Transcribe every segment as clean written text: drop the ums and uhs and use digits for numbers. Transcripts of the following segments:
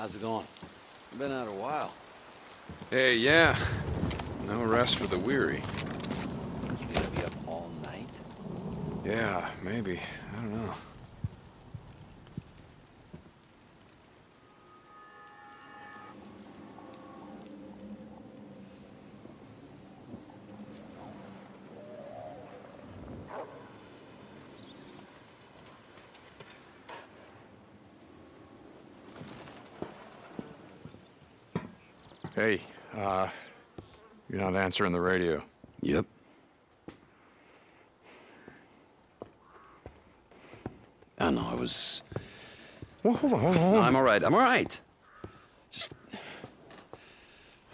How's it going? Been out a while. Hey, yeah. No rest for the weary. You gonna be up all night? Yeah, maybe. I don't know. Hey, you're not answering the radio. Yep. I don't know, I was... Well, hold on. No, I'm all right. Just...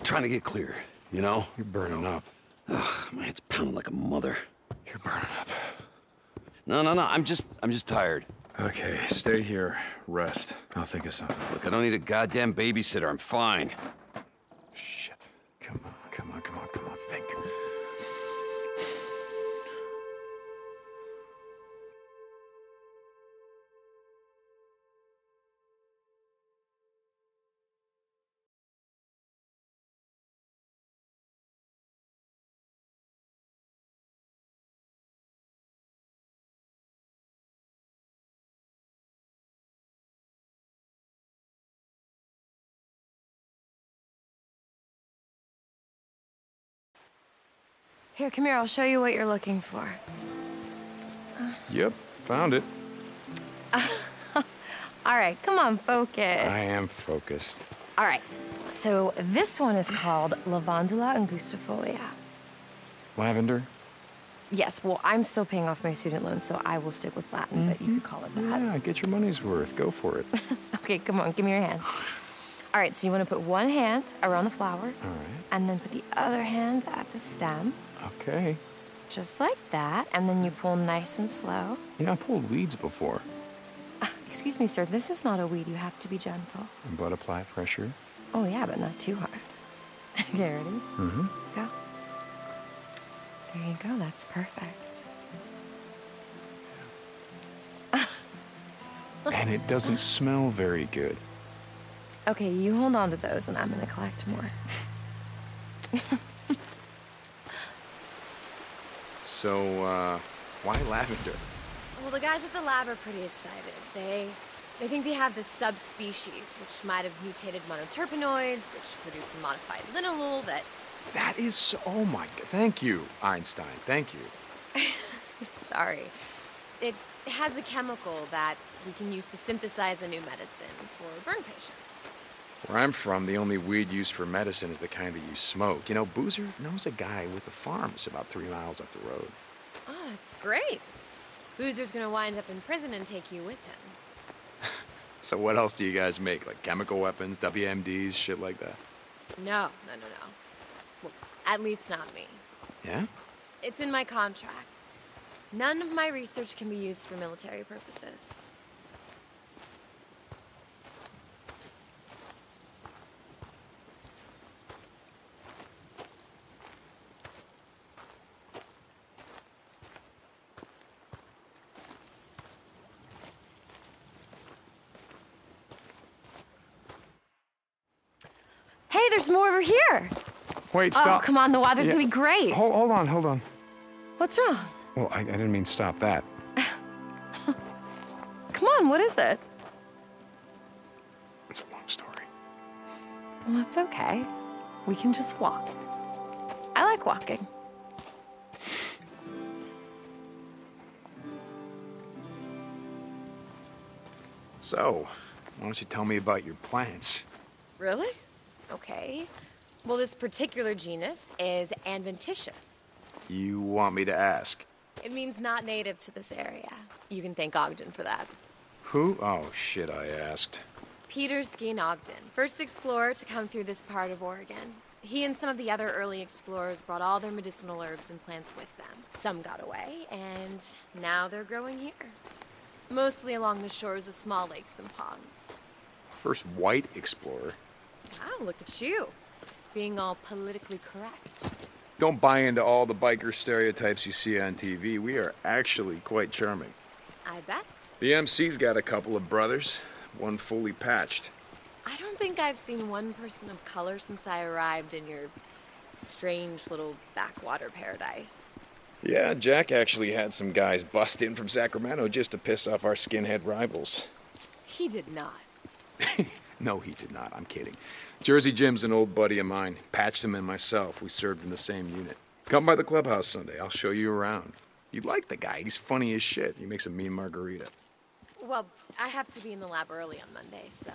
trying to get clear, you know? You're burning up. Ugh, my head's pounding like a mother. You're burning up. No, I'm just tired. Okay, stay here, rest. I'll think of something. Look, I don't need a goddamn babysitter, I'm fine. Come on, think. Here, come here, I'll show you what you're looking for. Yep, found it. All right, come on, focus. I am focused. All right, so this one is called Lavandula angustifolia. Lavender? Yes, well, I'm still paying off my student loan, so I will stick with Latin, but you could call it that. Yeah, get your money's worth, go for it. Okay, come on, give me your hands. All right, so you want to put one hand around the flower. All right. And then put the other hand at the stem. Okay. Just like that, and then you pull nice and slow. Yeah, I pulled weeds before. Excuse me, sir, this is not a weed. You have to be gentle. But apply pressure. Oh, yeah, but not too hard. Okay, ready? Mm-hmm. Go. There you go, that's perfect. And it doesn't smell very good. Okay, you hold on to those, and I'm gonna collect more. So, why lavender? Well, the guys at the lab are pretty excited. They think they have this subspecies, which might have mutated monoterpenoids, which produce a modified linalool that... That is so... Oh my... Thank you, Einstein. Thank you. Sorry. It has a chemical that we can use to synthesize a new medicine for burn patients. Where I'm from, the only weed used for medicine is the kind that you smoke. You know, Boozer knows a guy with a farm. It's about 3 miles up the road. Oh, that's great. Boozer's gonna wind up in prison and take you with him. So what else do you guys make? Like chemical weapons, WMDs, shit like that? No. Well, at least not me. Yeah? It's in my contract. None of my research can be used for military purposes. There's more over here. Wait, stop. Oh, come on, the weather's gonna be great. Hold on. What's wrong? Well, I didn't mean stop that. Come on, what is it? It's a long story. Well, that's okay. We can just walk. I like walking. So, why don't you tell me about your plants? Really? Okay. Well, this particular genus is adventitious. You want me to ask? It means not native to this area. You can thank Ogden for that. Who? Oh, shit, I asked. Peter Skene Ogden, first explorer to come through this part of Oregon. He and some of the other early explorers brought all their medicinal herbs and plants with them. Some got away, and now they're growing here. Mostly along the shores of small lakes and ponds. First white explorer? Wow, look at you, being all politically correct. Don't buy into all the biker stereotypes you see on TV. We are actually quite charming. I bet. The MC's got a couple of brothers, one fully patched. I don't think I've seen one person of color since I arrived in your strange little backwater paradise. Yeah, Jack actually had some guys bust in from Sacramento just to piss off our skinhead rivals. He did not. No, he did not. I'm kidding. Jersey Jim's an old buddy of mine. Patched him and myself. We served in the same unit. Come by the clubhouse Sunday. I'll show you around. You'd like the guy. He's funny as shit. He makes a mean margarita. Well, I have to be in the lab early on Monday, so...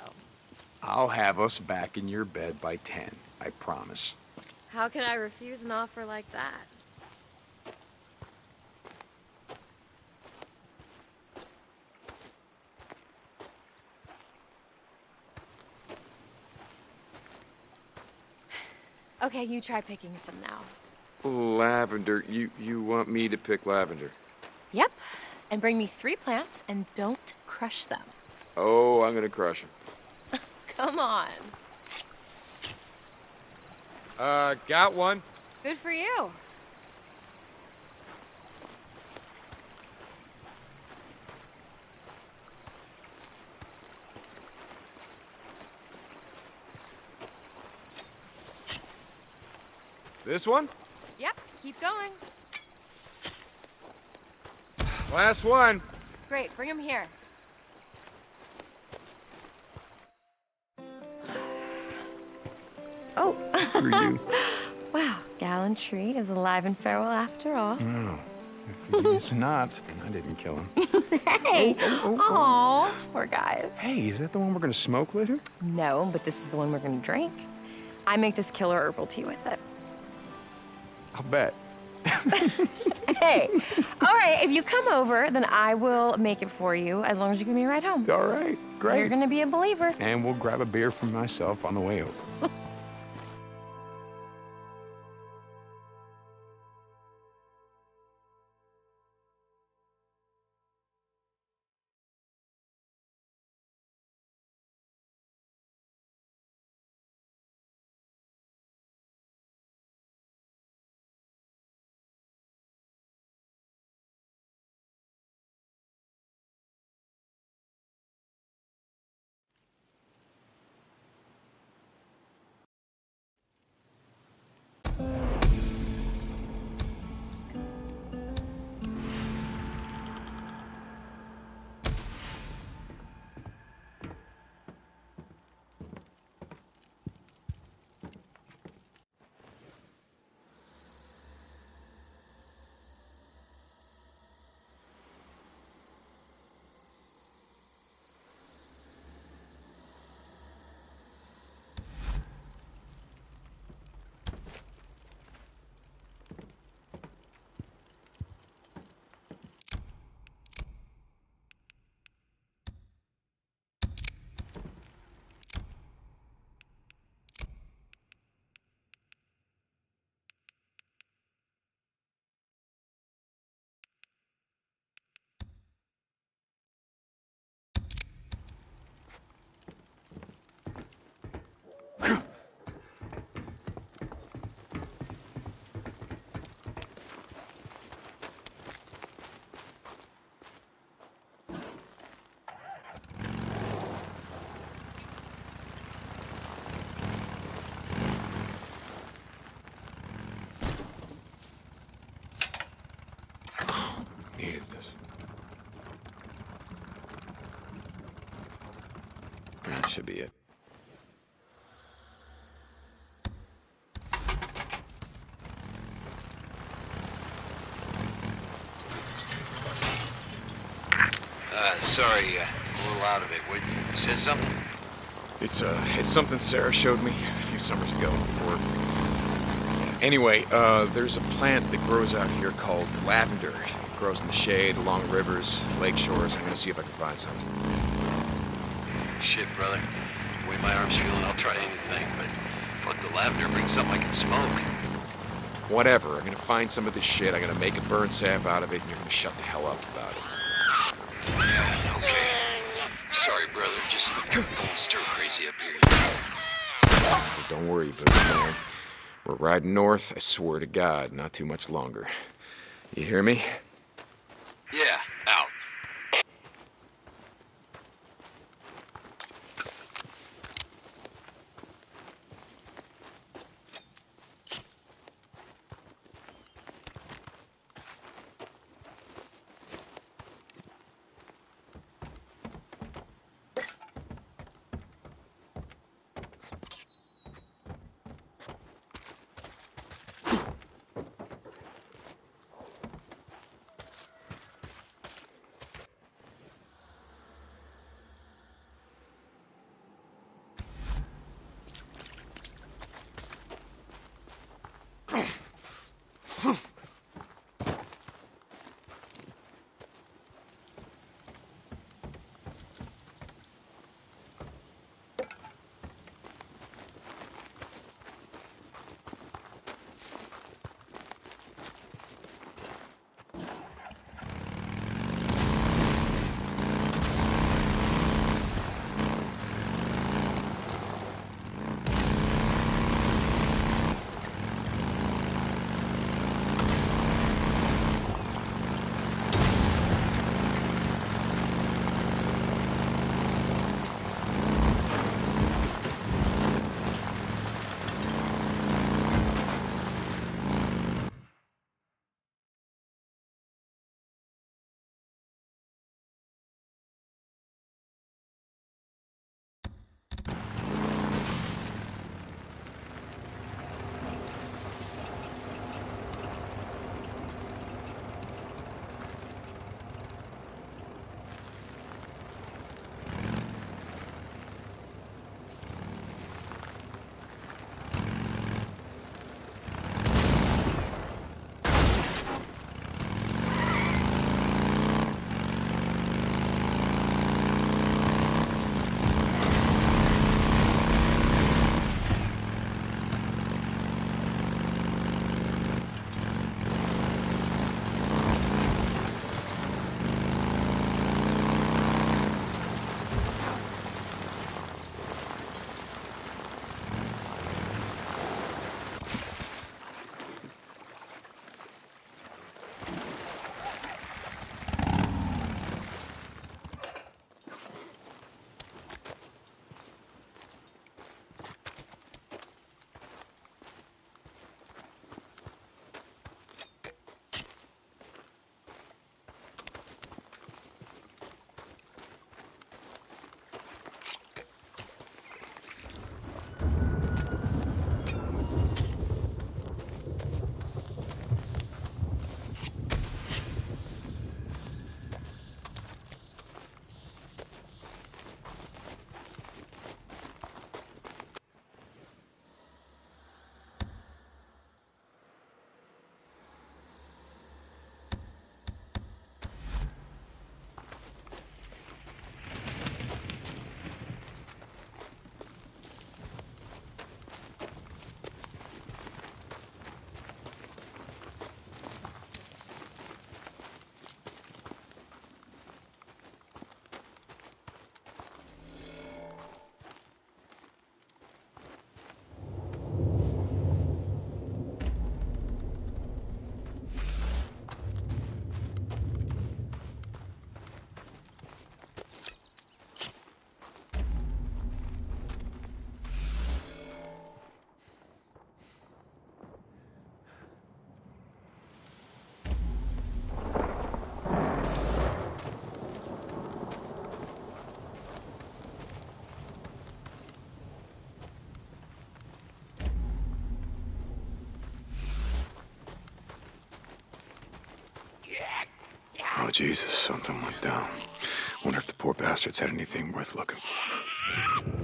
I'll have us back in your bed by 10. I promise. How can I refuse an offer like that? Okay, you try picking some now. Lavender, you want me to pick lavender? Yep, and bring me 3 plants and don't crush them. Oh, I'm gonna crush them. Come on. Got one. Good for you. This one? Yep, keep going. Last one. Great, bring him here. Oh. For you. Wow, gallantry is alive and feral after all. No, if it's not, then I didn't kill him. Hey! Oh, poor guys. Hey, is that the one we're gonna smoke later? No, but this is the one we're gonna drink. I make this killer herbal tea with it. I'll bet. Hey, all right, if you come over, then I will make it for you as long as you give me a ride home. All right, great. You're gonna be a believer. And we'll grab a beer for myself on the way over. That should be it. Sorry, a little out of it. What, you said something? It's something Sarah showed me a few summers ago. Anyway, there's a plant that grows out here called lavender. Grows in the shade, along rivers, lake shores. I'm gonna see if I can find some. Shit, brother. The way my arm's feeling, I'll try anything, but fuck the lavender, bring something I can smoke. Whatever, I'm gonna find some of this shit, I'm gonna make a burn salve out of it, and you're gonna shut the hell up about it. Yeah, okay. Sorry, brother, just going stir crazy up here. Well, don't worry, buddy, man. We're riding north, I swear to God, not too much longer. You hear me? Yeah, out. Jesus, something went down. Wonder if the poor bastards had anything worth looking for.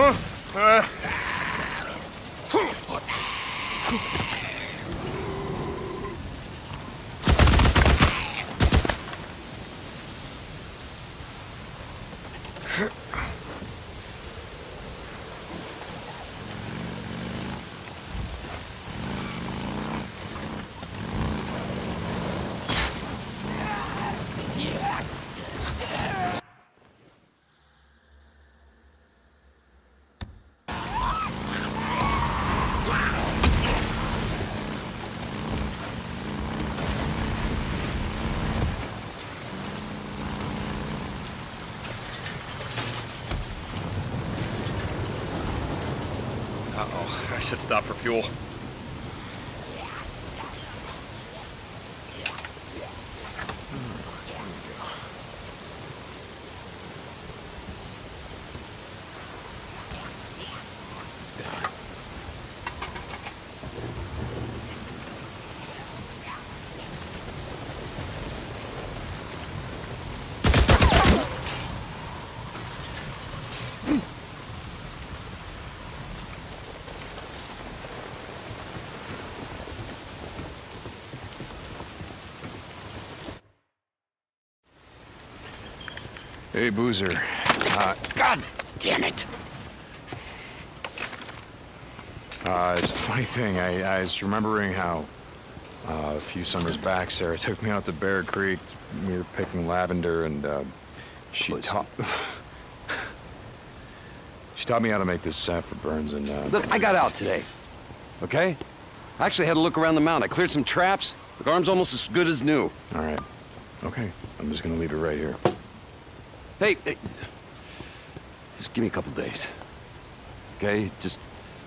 I should stop for fuel. Hey, Boozer. God damn it! It's a funny thing. I was remembering how a few summers back, Sarah took me out to Bear Creek. We were picking lavender, and she taught me how to make this sap for burns. And look, I got out today. Okay? I actually had a look around the mountain. I cleared some traps. The arm's almost as good as new. All right. Okay. I'm just gonna leave it right here. Hey, just give me a couple days, okay? Just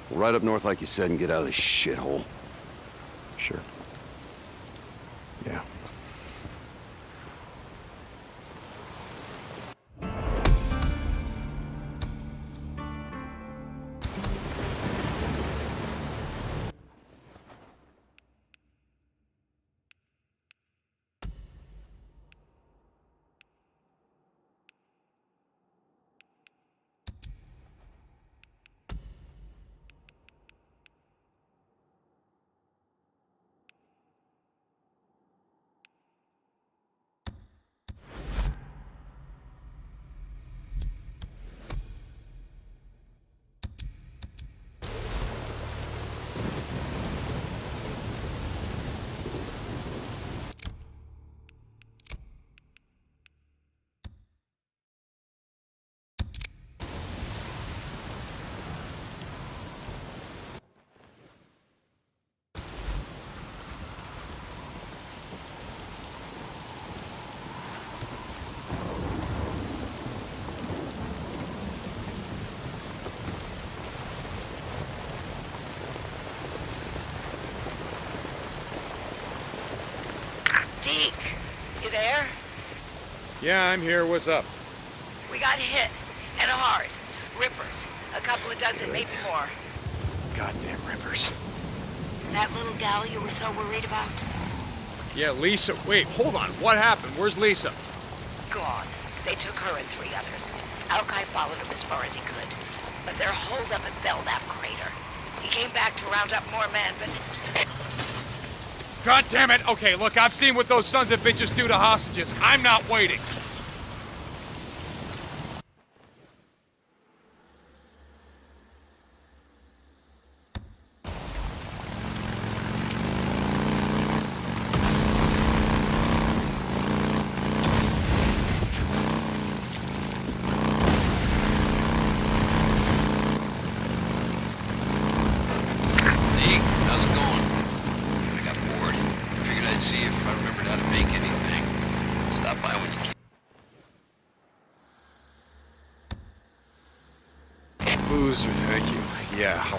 right up north like you said and get out of this shithole. Sure. Yeah. Deke, you there? Yeah, I'm here. What's up? We got hit, and hard. Rippers. A couple of dozen, maybe more. Goddamn rippers. That little gal you were so worried about? Yeah, Lisa. Wait, hold on. What happened? Where's Lisa? Gone. They took her and three others. Alki followed him as far as he could. But they're holed up at Belknap Crater. He came back to round up more men, but... God damn it! Okay, look, I've seen what those sons of bitches do to hostages. I'm not waiting.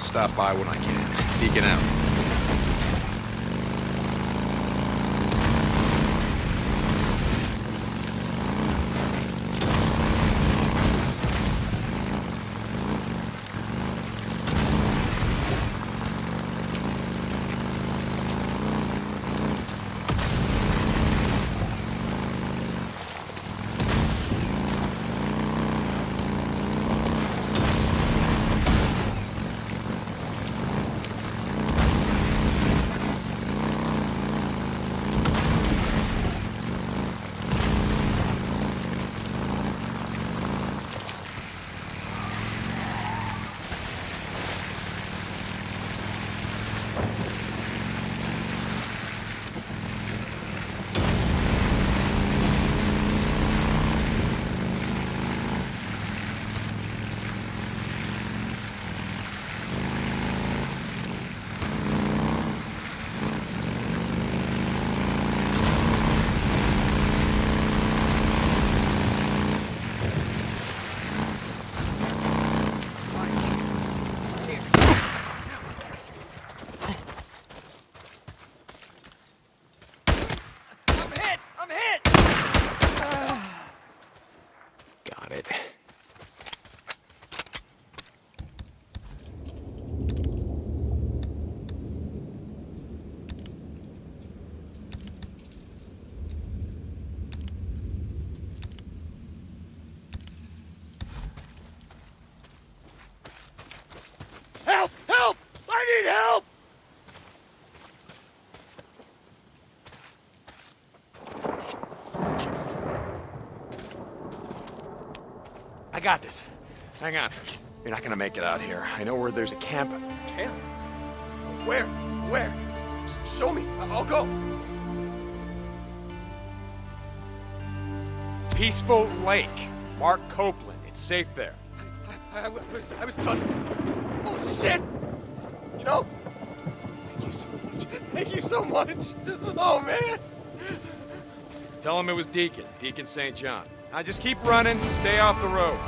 Stop by when I can. Deacon out. got this. Hang on. You're not gonna make it out here. I know where there's a camp. Camp? Where? Where? Show me. I'll go. Peaceful Lake. Mark Copeland. It's safe there. I was done. Holy shit! You know? Thank you so much. Thank you so much. Oh, man. Tell him it was Deacon. Deacon St. John. Now just keep running. Stay off the road.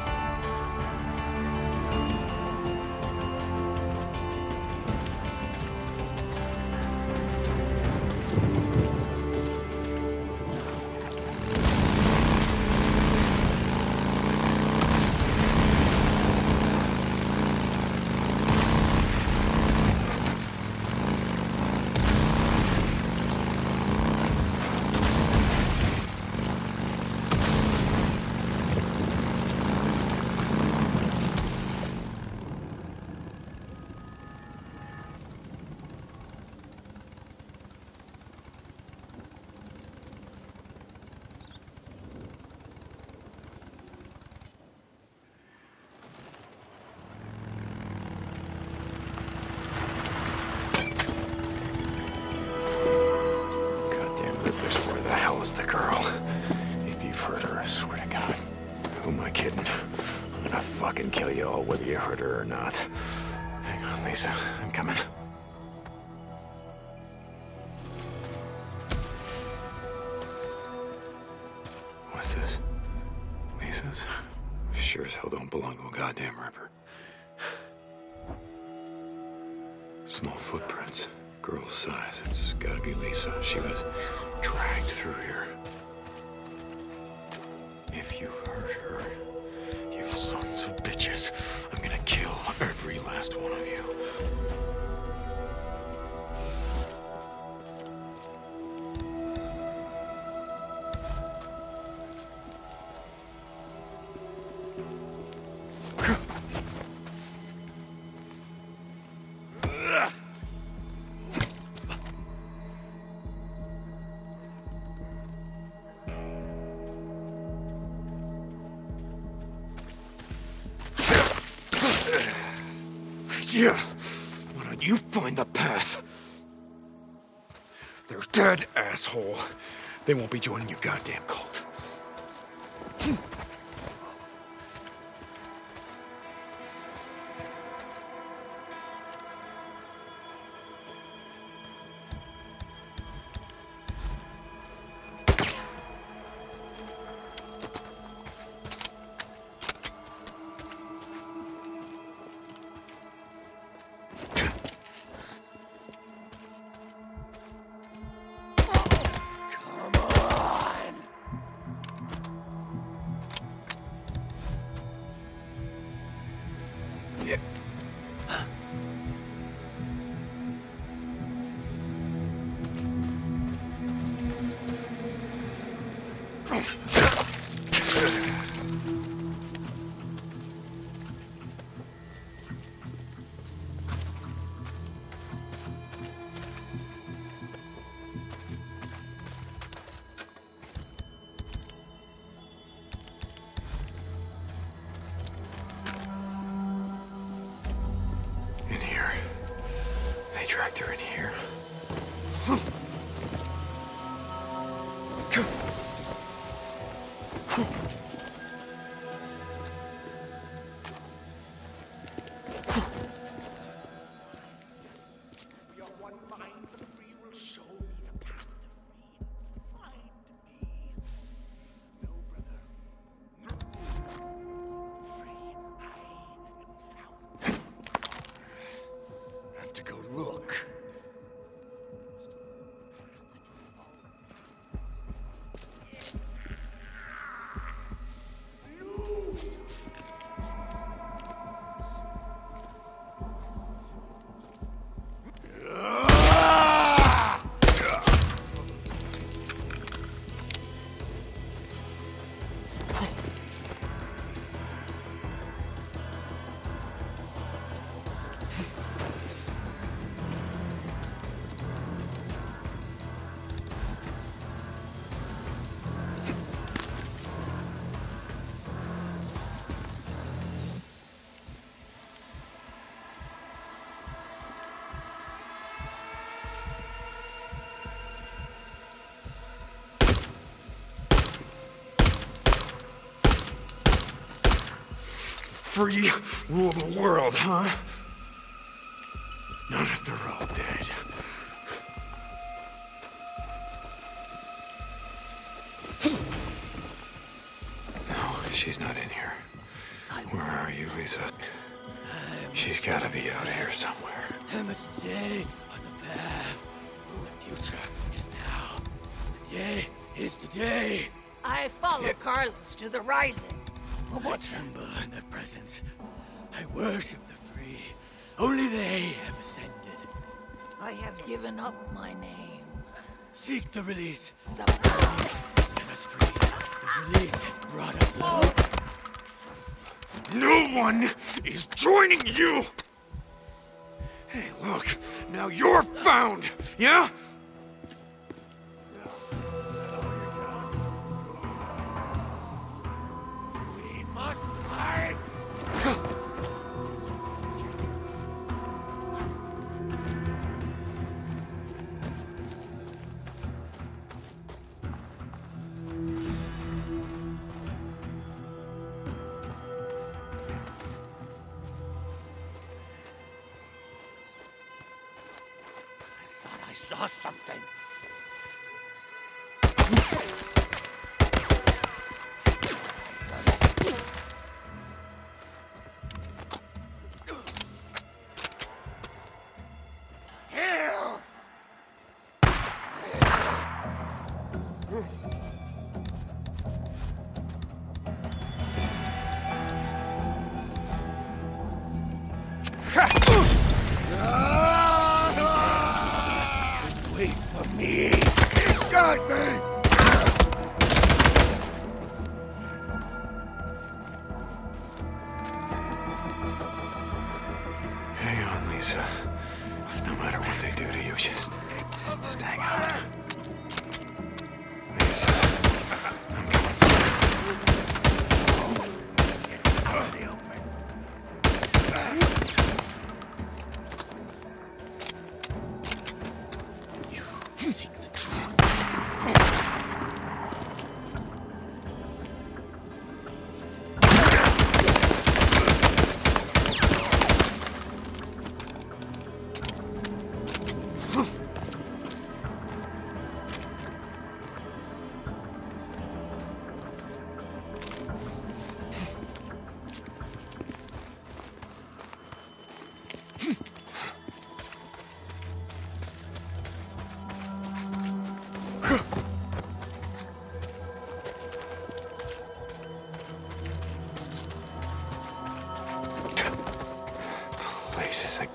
Yeah, why don't you find the path? They're dead, asshole. They won't be joining your goddamn cult. free rule the world, huh? Not if they're all dead. No, she's not in here. Where are you, Lisa? She's gotta be out here somewhere. I must stay on the path. The future is now. The day is today. I follow Carlos to the rising. But I tremble in their presence. I worship the free. Only they have ascended. I have given up my name. Seek the release. Set us free. The release has brought us low. No one is joining you! Hey, look. Now you're found, yeah?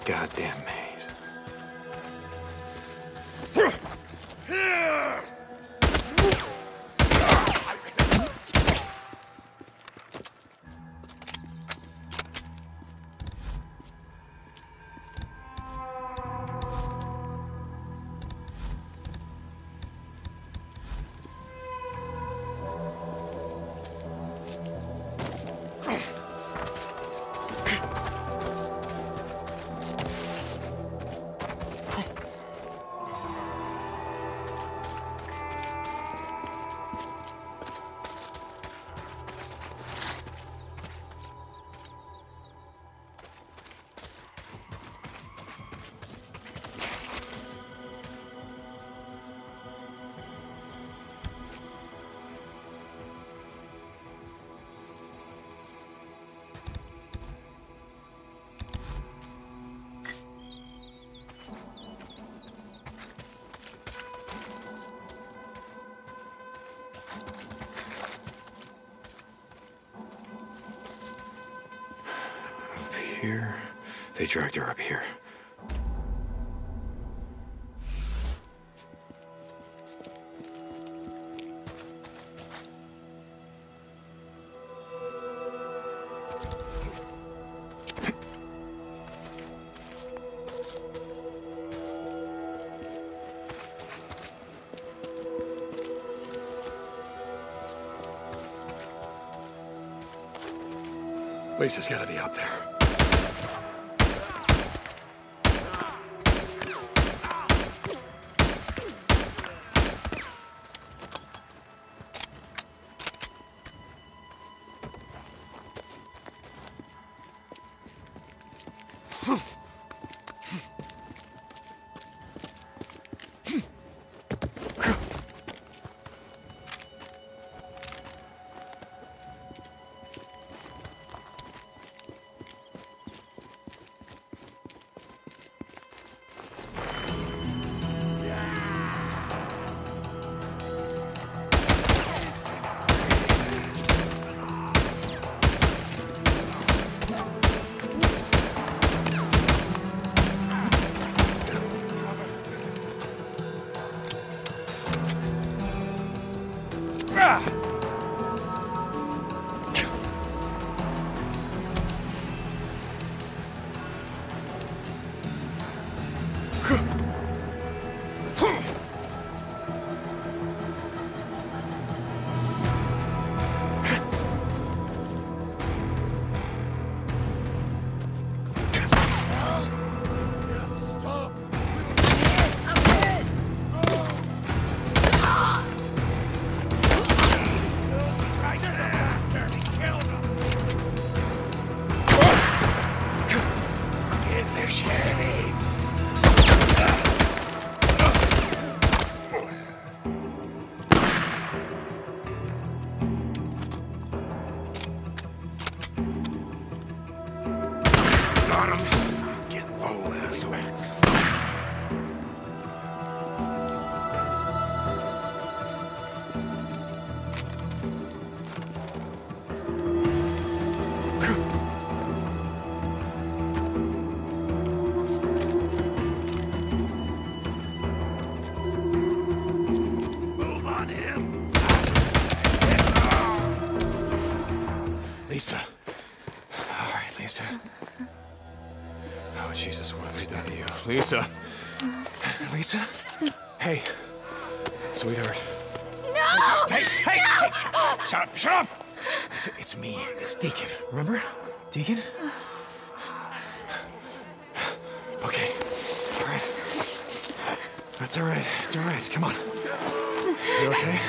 Goddamn maze. Here. They dragged her up here. Lisa's gotta be up there. Lisa. All right, Lisa. Oh, Jesus, what have we done to you? Lisa. Lisa? Hey, sweetheart. No! Hey, hey! No! Hey, shut up, shut up! Lisa, it's me. It's Deacon. Remember? Deacon? Okay. All right. That's all right. It's all right. Come on. You okay?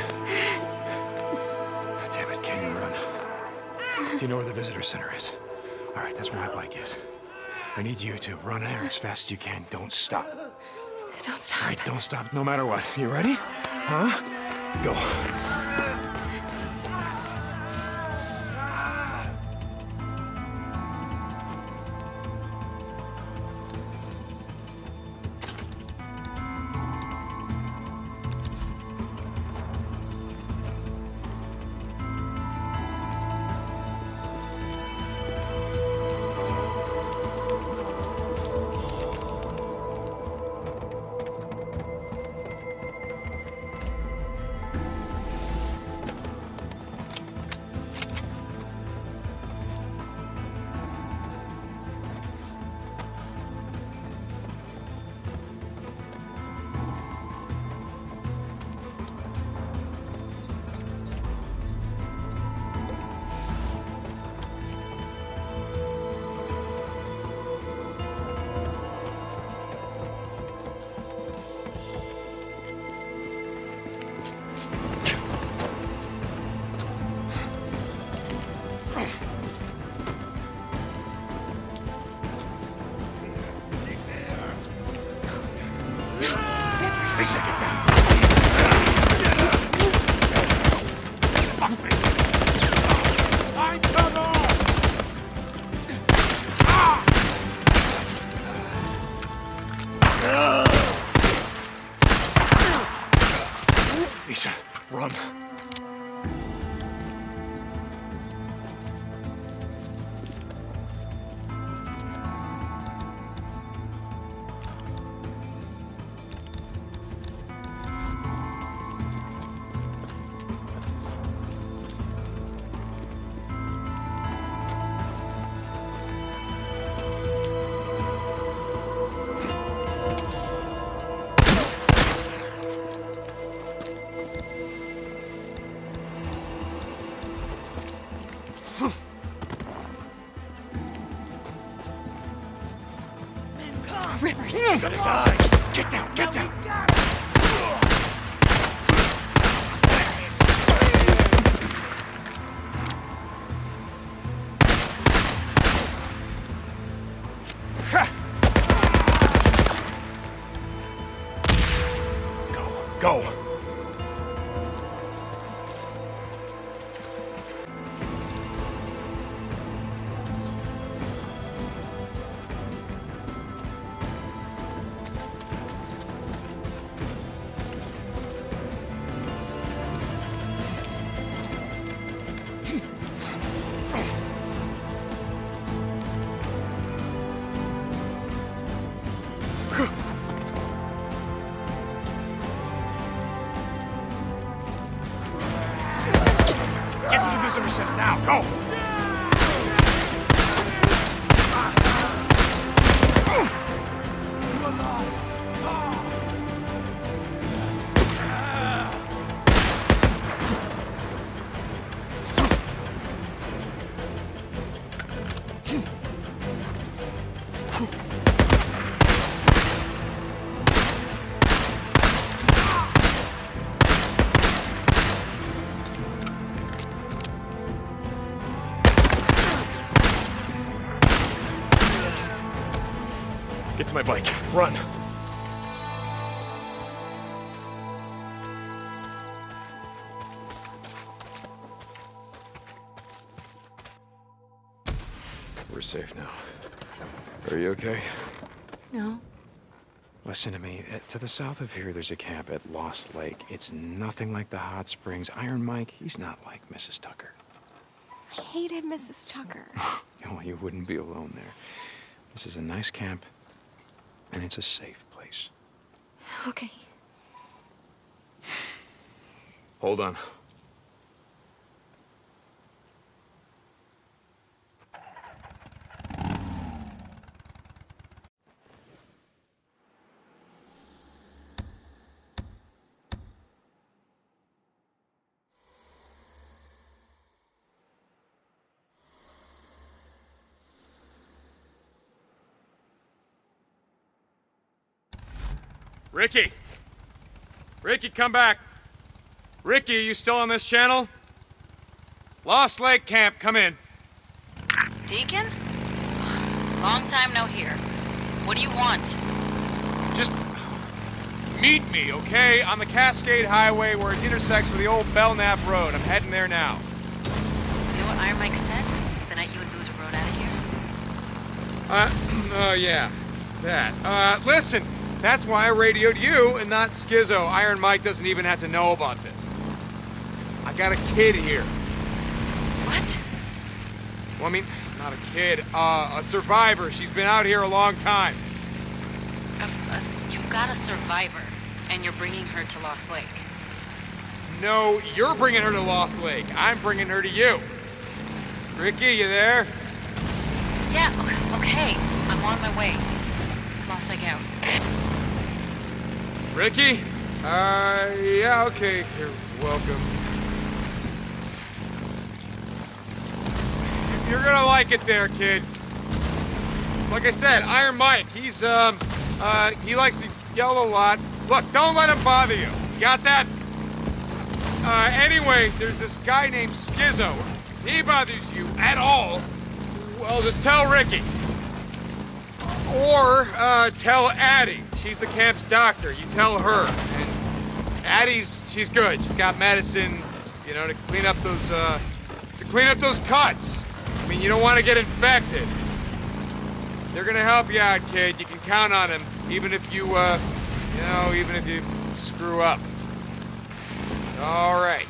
You know where the visitor center is. All right, that's where my bike is. I need you to run there as fast as you can. Don't stop. Don't stop. All right, don't stop no matter what. You ready? Huh? Go. Rivers. Get down, get down. Listen now, go! My bike. Run. We're safe now. Are you okay? No. Listen to me. To the south of here, there's a camp at Lost Lake. It's nothing like the hot springs. Iron Mike, he's not like Mrs. Tucker. I hated Mrs. Tucker. Well, you wouldn't be alone there. This is a nice camp. And it's a safe place. Okay. Hold on. Rikki! Rikki, come back! Rikki, are you still on this channel? Lost Lake Camp, come in. Deacon? Ugh, long time no hear. What do you want? Just meet me, okay? On the Cascade Highway where it intersects with the old Belknap Road. I'm heading there now. You know what Iron Mike said? The night you and Boozer rode out of here? Oh yeah. That. Listen! That's why I radioed you and not Schizo. Iron Mike doesn't even have to know about this. I got a kid here. What? Well, I mean, not a kid, a survivor. She's been out here a long time. You've got a survivor, and you're bringing her to Lost Lake. No, you're bringing her to Lost Lake. I'm bringing her to you. Rikki, you there? Yeah, okay. I'm on my way. Lost Lake out. Rikki? Yeah, okay. You're welcome. You're gonna like it there, kid. Like I said, Iron Mike, he's, he likes to yell a lot. Look, don't let him bother you. Got that? Anyway, there's this guy named Schizo. If he bothers you at all, well, just tell Rikki. Or, tell Addie. She's the camp's doctor. You tell her. And Addie's, she's good. She's got medicine, you know, to clean up those cuts. I mean, you don't want to get infected. They're gonna help you out, kid. You can count on them, even if you, you know, even if you screw up. All right.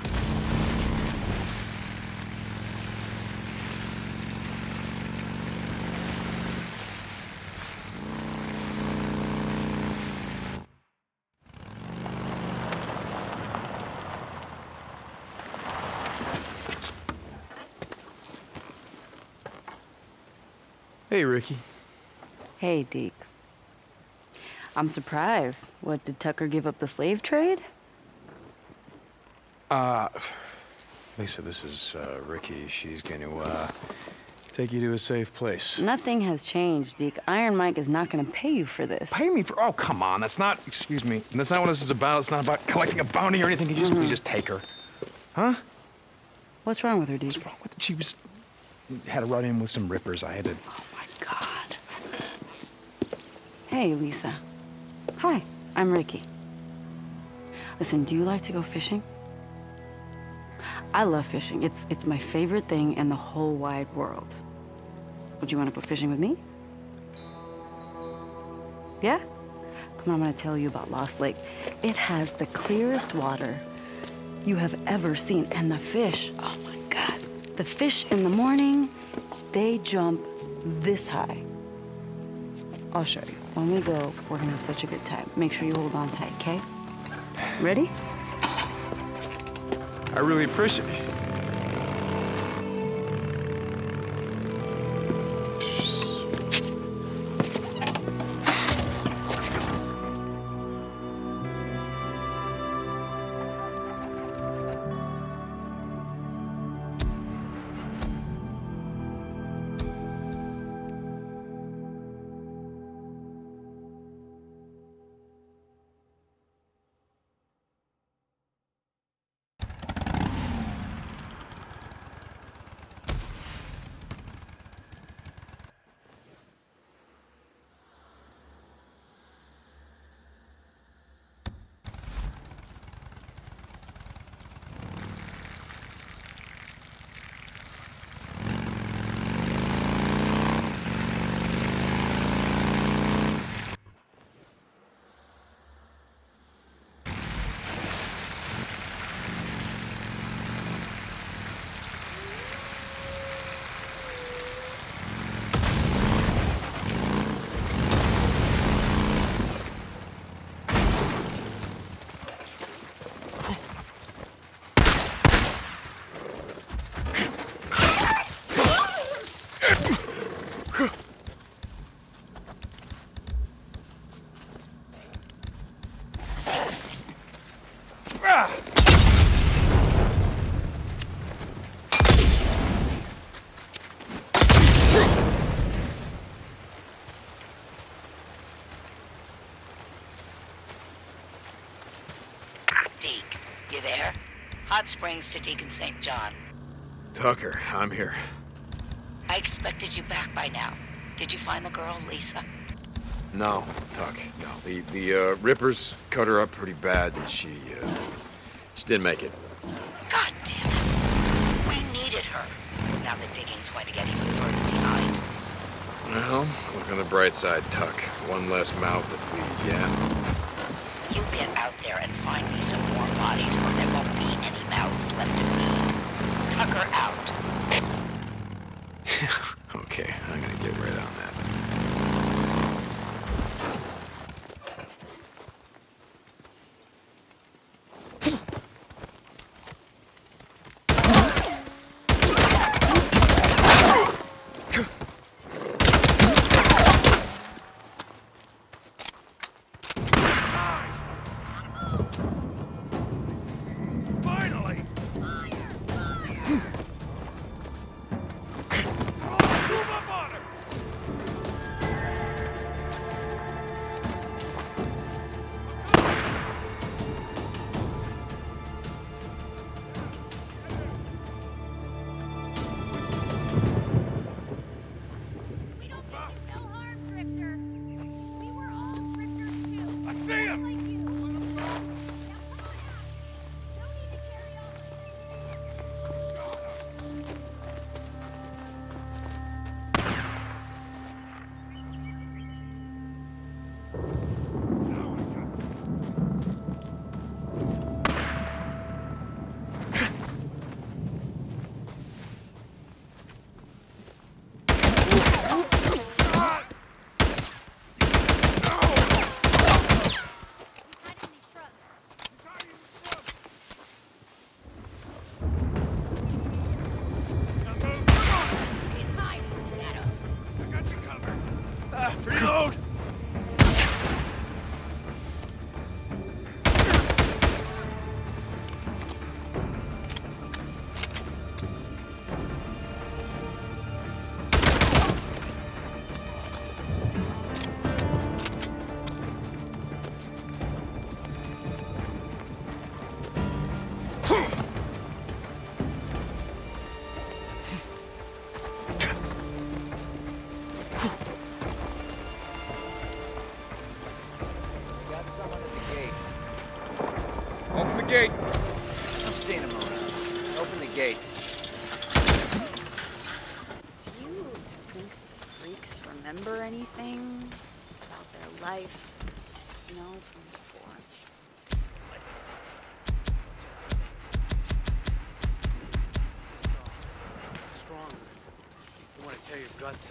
Hey, Rikki. Hey, Deke. I'm surprised. What, did Tucker give up the slave trade? Lisa, this is, Rikki. She's going to, take you to a safe place. Nothing has changed, Deke. Iron Mike is not going to pay you for this. Pay me for... Oh, come on. That's not... Excuse me. That's not what this is about. It's not about collecting a bounty or anything. You just, you just take her. Huh? What's wrong with her, Deke? What's wrong with her? She was... Had a run-in with some rippers. I had to... Oh, my God. Hey, Lisa. Hi, I'm Rikki. Listen, do you like to go fishing? I love fishing. It's my favorite thing in the whole wide world. Would you want to go fishing with me? Yeah? Come on, I'm going to tell you about Lost Lake. It has the clearest water you have ever seen. And the fish... Oh, my God. The fish in the morning, they jump this high. I'll show you. When we go, we're gonna have such a good time. Make sure you hold on tight, okay? Ready? I really appreciate it. you there. Hot Springs to Deacon St. John. Tucker, I'm here. I expected you back by now. Did you find the girl, Lisa? No, Tuck, no. The Rippers cut her up pretty bad, and she didn't make it. God damn it! We needed her. Now the digging's going to get even further behind. Well, look on the bright side, Tuck. One less mouth to feed, yeah? You get out there and find me some more bodies, or there won't be any mouths left to feed. Tucker out. Okay, I'm gonna get right on that.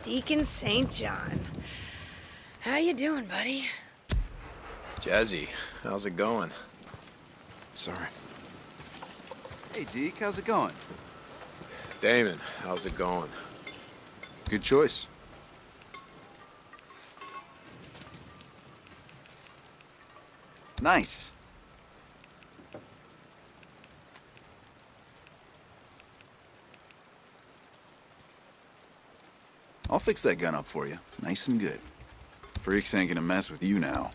Deacon St. John. How you doing, buddy? Jazzy, how's it going? Sorry. Hey, Deke, how's it going? Damon, how's it going? Good choice. Nice. I'll fix that gun up for you, nice and good. Freaks ain't gonna mess with you now.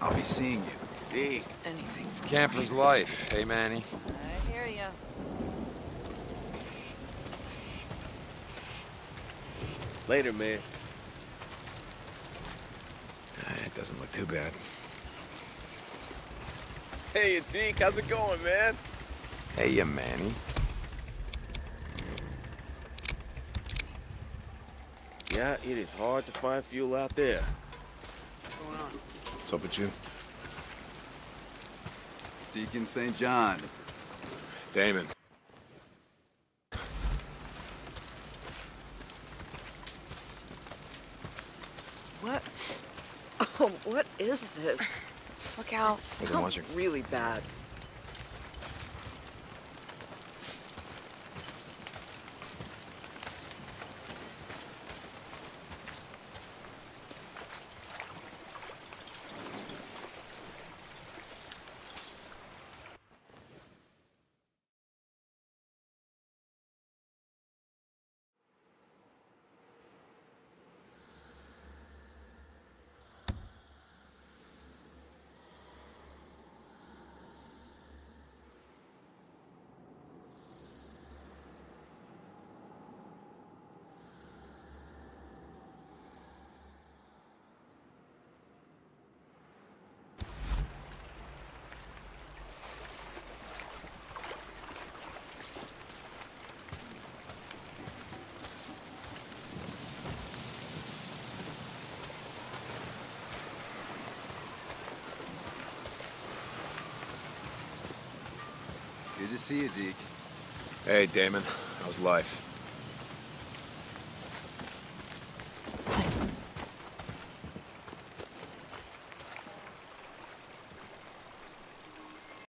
I'll be seeing you. Dig. Anything. Camper's life, hey Manny? I hear ya. Later, man. It doesn't look too bad. Hey, Deke, how's it going, man? Hey, ya, Manny. Yeah, it is hard to find fuel out there. What's going on? What's up with you? Deacon St. John. Damon. What? Oh, what is this? Look out. It smells really bad. to see you, Deke. Hey, Damon. How's life?